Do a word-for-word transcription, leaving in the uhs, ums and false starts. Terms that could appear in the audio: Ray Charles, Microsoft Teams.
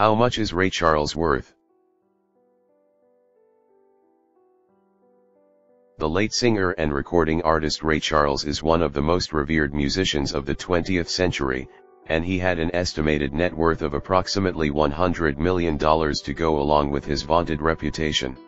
How much is Ray Charles worth? The late singer and recording artist Ray Charles is one of the most revered musicians of the twentieth century, and he had an estimated net worth of approximately one hundred million dollars to go along with his vaunted reputation.